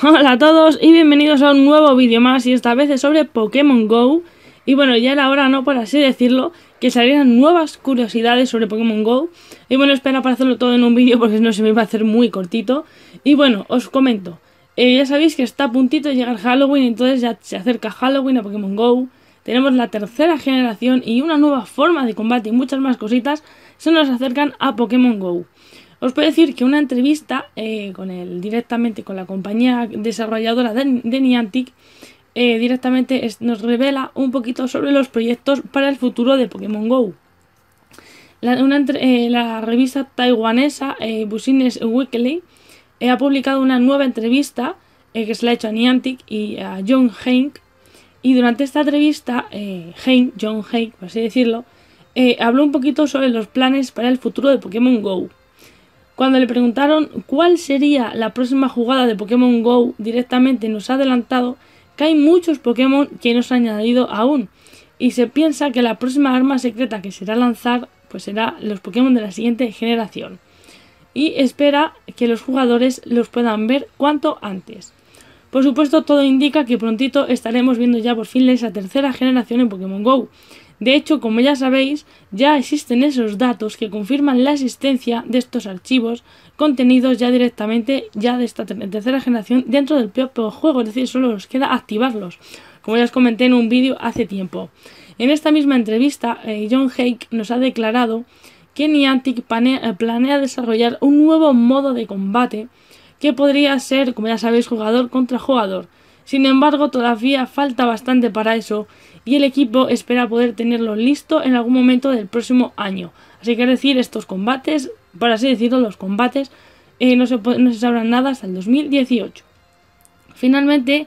Hola a todos y bienvenidos a un nuevo vídeo más, y esta vez es sobre Pokémon GO. Y bueno, ya era hora, ¿no?, por así decirlo, que salieran nuevas curiosidades sobre Pokémon GO. Y bueno, espero para hacerlo todo en un vídeo porque si no se me va a hacer muy cortito. Y bueno, os comento, ya sabéis que está a puntito de llegar Halloween, entonces ya se acerca Halloween a Pokémon GO. Tenemos la tercera generación y una nueva forma de combate y muchas más cositas se nos acercan a Pokémon GO. Os puedo decir que una entrevista directamente con la compañía desarrolladora de Niantic directamente nos revela un poquito sobre los proyectos para el futuro de Pokémon GO. La revista taiwanesa Business Weekly ha publicado una nueva entrevista que se la ha hecho a Niantic y a John Hanke. Y durante esta entrevista, John Hanke, por así decirlo, habló un poquito sobre los planes para el futuro de Pokémon GO. Cuando le preguntaron cuál sería la próxima jugada de Pokémon GO, directamente nos ha adelantado que hay muchos Pokémon que no se han añadido aún, y se piensa que la próxima arma secreta que será lanzar pues será los Pokémon de la siguiente generación, y espera que los jugadores los puedan ver cuanto antes. Por supuesto, todo indica que prontito estaremos viendo ya por fin esa tercera generación en Pokémon GO. De hecho, como ya sabéis, ya existen esos datos que confirman la existencia de estos archivos contenidos ya directamente de esta tercera generación dentro del propio juego, es decir, solo nos queda activarlos, como ya os comenté en un vídeo hace tiempo. En esta misma entrevista, John Hanke nos ha declarado que Niantic planea desarrollar un nuevo modo de combate que podría ser, como ya sabéis, jugador contra jugador. Sin embargo, todavía falta bastante para eso y el equipo espera poder tenerlo listo en algún momento del próximo año. Así que, es decir, estos combates, por así decirlo, los combates no se sabrán nada hasta el 2018. Finalmente,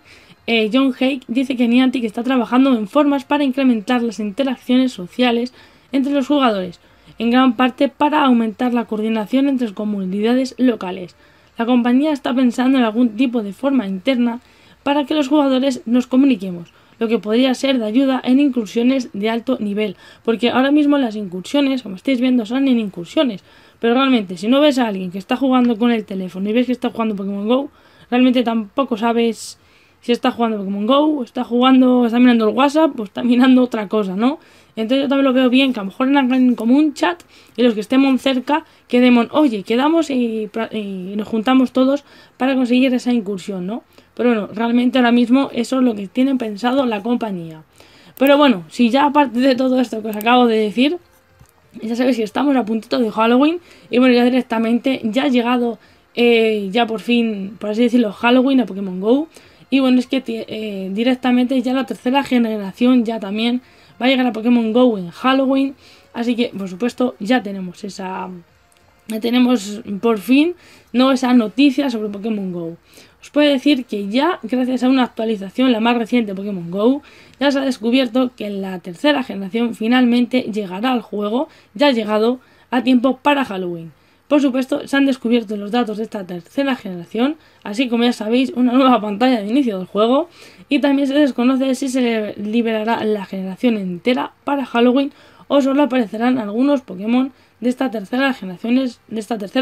John Hanke dice que Niantic está trabajando en formas para incrementar las interacciones sociales entre los jugadores, en gran parte para aumentar la coordinación entre las comunidades locales. La compañía está pensando en algún tipo de forma interna para que los jugadores nos comuniquemos, lo que podría ser de ayuda en incursiones de alto nivel, porque ahora mismo las incursiones, como estáis viendo, son en incursiones, pero realmente si no ves a alguien que está jugando con el teléfono y ves que está jugando Pokémon GO, realmente tampoco sabes si está jugando Pokémon GO, está mirando el WhatsApp o está mirando otra cosa, ¿no? Entonces yo también lo veo bien, que a lo mejor hagan como un chat y los que estemos cerca quedemos, oye, quedamos y nos juntamos todos para conseguir esa incursión, ¿no? Pero bueno, realmente ahora mismo eso es lo que tiene pensado la compañía. Pero bueno, si ya aparte de todo esto que os acabo de decir, ya sabéis que estamos a puntito de Halloween y bueno, ya directamente ya ha llegado ya por fin, por así decirlo, Halloween a Pokémon GO. Y bueno, es que directamente ya la tercera generación ya también va a llegar a Pokémon GO en Halloween. Así que, por supuesto, ya tenemos por fin, ¿no?, esa noticia sobre Pokémon GO. Os puedo decir que ya, gracias a una actualización, la más reciente de Pokémon GO, ya se ha descubierto que la tercera generación finalmente llegará al juego, ya ha llegado a tiempo para Halloween. Por supuesto, se han descubierto los datos de esta tercera generación, así como ya sabéis, una nueva pantalla de inicio del juego, y también se desconoce si se liberará la generación entera para Halloween o solo aparecerán algunos Pokémon de esta tercera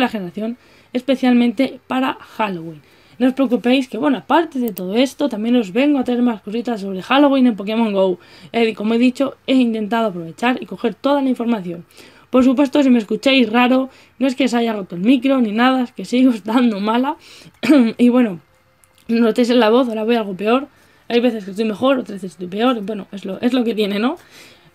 generación, especialmente para Halloween. No os preocupéis que, bueno, aparte de todo esto, también os vengo a traer más cositas sobre Halloween en Pokémon GO. Como he dicho, he intentado aprovechar y coger toda la información. Por supuesto, si me escucháis raro, no es que se haya roto el micro ni nada, es que sigo estando mala. Y bueno, no notéis en la voz, ahora voy algo peor. Hay veces que estoy mejor, otras veces estoy peor. Bueno, es lo que tiene, ¿no?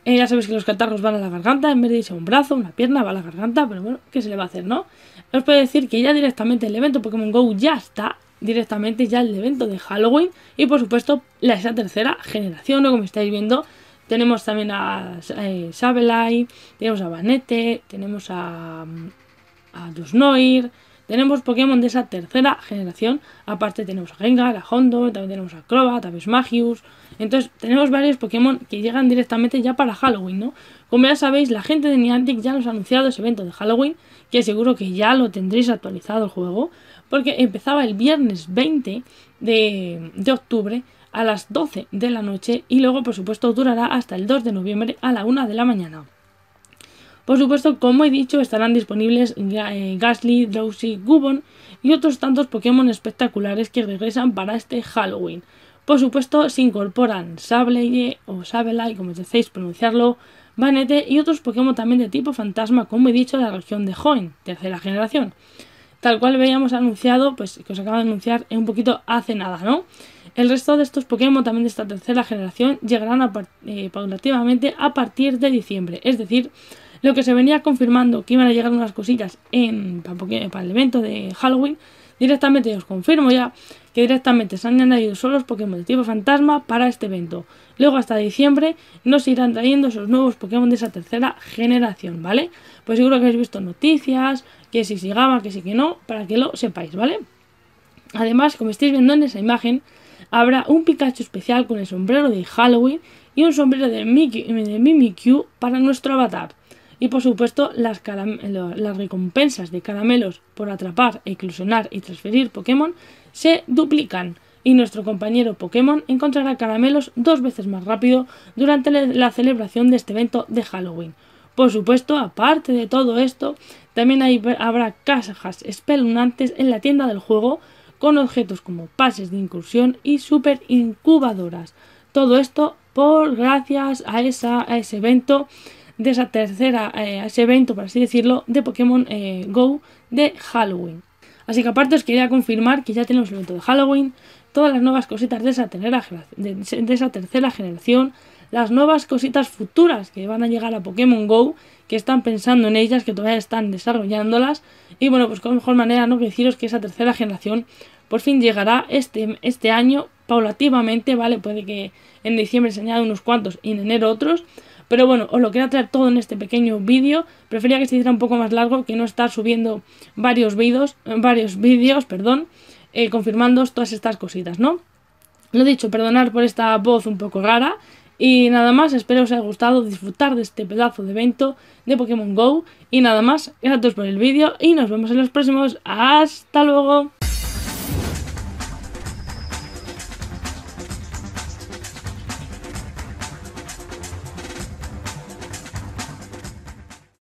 Ya sabéis que los catarros van a la garganta, en vez de irse a un brazo, una pierna, va a la garganta, pero bueno, ¿qué se le va a hacer, no? Os puedo decir que ya directamente el evento Pokémon GO ya está. Directamente ya el evento de Halloween y por supuesto esa tercera generación, ¿no? Como estáis viendo, tenemos también a Sableye, tenemos a Banette, tenemos a Dusknoir, tenemos Pokémon de esa tercera generación, aparte tenemos a Gengar, a Hoenn, también tenemos a Crobat, a Mimikyu. Entonces tenemos varios Pokémon que llegan directamente ya para Halloween, ¿no? Como ya sabéis, la gente de Niantic ya nos ha anunciado ese evento de Halloween, que seguro que ya lo tendréis actualizado el juego. porque empezaba el viernes 20 de octubre a las 12 de la noche y luego, por supuesto, durará hasta el 2 de noviembre a la 1 de la mañana. Por supuesto, como he dicho, estarán disponibles Gastly, Drowsy, Gibbon y otros tantos Pokémon espectaculares que regresan para este Halloween. Por supuesto, se incorporan Sableye o Sableye, como decís pronunciarlo, Banette y otros Pokémon también de tipo fantasma, como he dicho, de la región de Hoenn, tercera generación. Tal cual veíamos anunciado, pues que os acabo de anunciar un poquito hace nada, ¿no? El resto de estos Pokémon también de esta tercera generación llegarán paulativamente a partir de diciembre, es decir, lo que se venía confirmando que iban a llegar unas cosillas para el evento de Halloween, directamente os confirmo ya que directamente se han añadido solo los Pokémon de tipo fantasma para este evento. Luego hasta diciembre nos irán trayendo esos nuevos Pokémon de esa tercera generación, ¿vale? Pues seguro que habéis visto noticias, que si llegaba, que sí, que no, para que lo sepáis, ¿vale? Además, como estáis viendo en esa imagen, habrá un Pikachu especial con el sombrero de Halloween y un sombrero de Mimikyu para nuestro avatar. Y por supuesto las recompensas de caramelos por atrapar, eclosionar y transferir Pokémon se duplican. Y nuestro compañero Pokémon encontrará caramelos 2 veces más rápido durante la celebración de este evento de Halloween. Por supuesto, aparte de todo esto, también habrá cajas espeluznantes en la tienda del juego con objetos como pases de incursión y super incubadoras. Todo esto gracias a ese evento. De esa tercera, ese evento, por así decirlo, de Pokémon Go de Halloween. Así que aparte os quería confirmar que ya tenemos el evento de Halloween, todas las nuevas cositas de esa tercera generación, las nuevas cositas futuras que van a llegar a Pokémon Go, que están pensando en ellas, que todavía están desarrollándolas, y bueno, pues con mejor manera no que deciros que esa tercera generación por fin llegará este año paulativamente, ¿vale? Puede que en diciembre se añadan unos cuantos y en enero otros. Pero bueno, os lo quería traer todo en este pequeño vídeo. Prefería que se hiciera un poco más largo, que no estar subiendo varios vídeos, confirmando todas estas cositas, ¿no? Lo dicho, perdonad por esta voz un poco rara. Y nada más, espero os haya gustado disfrutar de este pedazo de evento de Pokémon Go. Y nada más, gracias por el vídeo y nos vemos en los próximos. ¡Hasta luego!